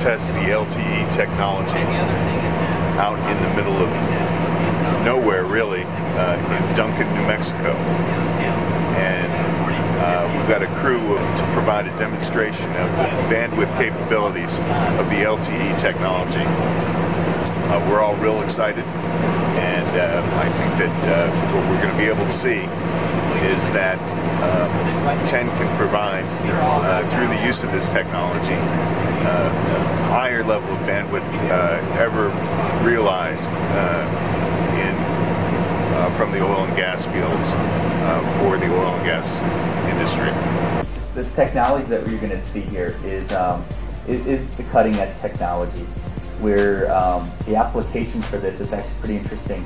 test the LTE technology out in the middle of nowhere, really, in Duncan, New Mexico. We've got a crew to provide a demonstration of the bandwidth capabilities of the LTE technology. We're all real excited, and I think that what we're going to be able to see is that 10 can provide, through the use of this technology, a higher level of bandwidth ever realized from the oil and gas fields for the oil and gas industry. This technology that you're going to see here is the cutting edge technology, where the application for this is actually pretty interesting.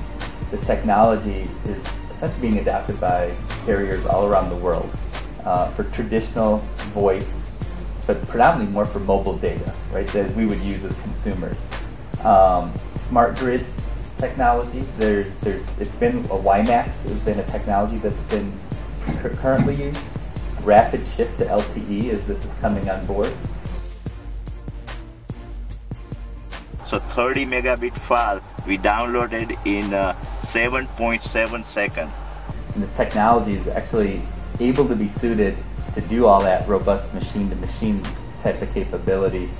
This technology is essentially being adapted by carriers all around the world for traditional voice, but predominantly more for mobile data, right, that we would use as consumers. Smart grid technology, it's been a WiMAX has been a technology that's been currently used. Rapid shift to LTE as this is coming on board. So 30 megabit file we downloaded in 7.7 seconds. And this technology is actually able to be suited to do all that robust machine-to-machine type of capability.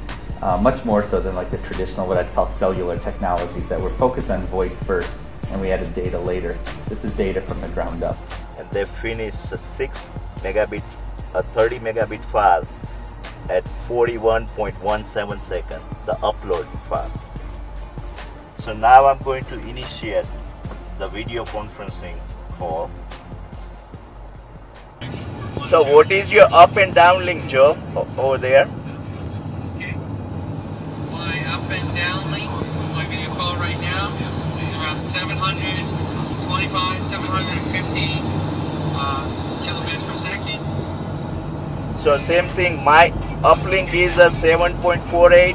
Much more so than like the traditional, what I'd call cellular technologies that were focused on voice first and we added data later. This is data from the ground up. And they finished a 30 megabit file at 41.17 seconds, the upload file. So now I'm going to initiate the video conferencing call. So what is your up and down link, Joe, over there? Up and down link, my video call right now is around 725, 750 kilobits per second. So same thing, my uplink is a 7.48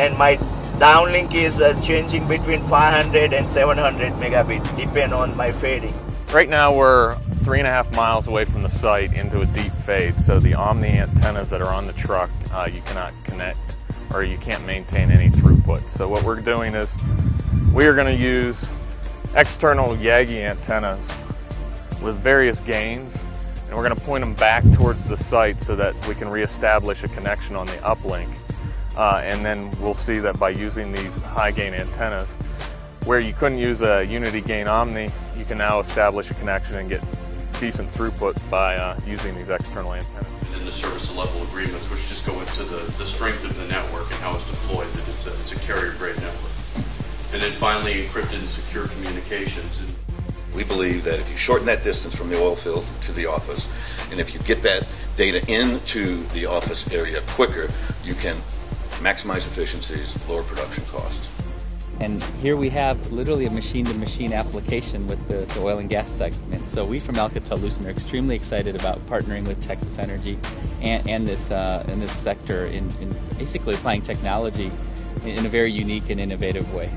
and my downlink is changing between 500 and 700 megabit, depending on my fading. Right now we're 3.5 miles away from the site into a deep fade, so the Omni antennas that are on the truck, you cannot connect, or you can't maintain any throughput. So what we're doing is we are going to use external Yagi antennas with various gains, and we're going to point them back towards the site so that we can reestablish a connection on the uplink. And then we'll see that by using these high gain antennas, where you couldn't use a unity gain Omni, you can now establish a connection and get decent throughput by using these external antennas. And the service level agreements, which just go into the strength of the network and how it's deployed, that it's a carrier-grade network. And then finally, encrypted and secure communications. We believe that if you shorten that distance from the oil field to the office, and if you get that data into the office area quicker, you can maximize efficiencies, lower production costs. And here we have literally a machine-to-machine application with the oil and gas segment. So we from Alcatel-Lucent are extremely excited about partnering with Texas Energy and this sector in basically applying technology in a very unique and innovative way.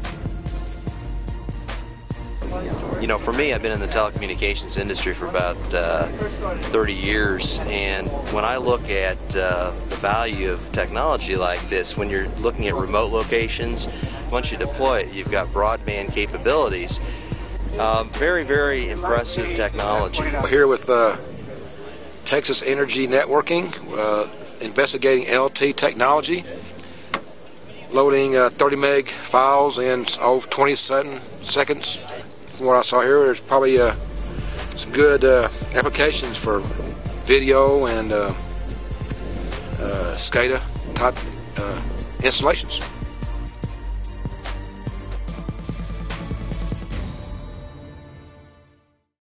You know, for me, I've been in the telecommunications industry for about 30 years, and when I look at the value of technology like this, when you're looking at remote locations, once you deploy it, you've got broadband capabilities. Very, very impressive technology. We're here with Texas Energy Networking, investigating LTE technology, loading 30 meg files in 20 seconds. From what I saw here, there's probably some good applications for video and SCADA type installations.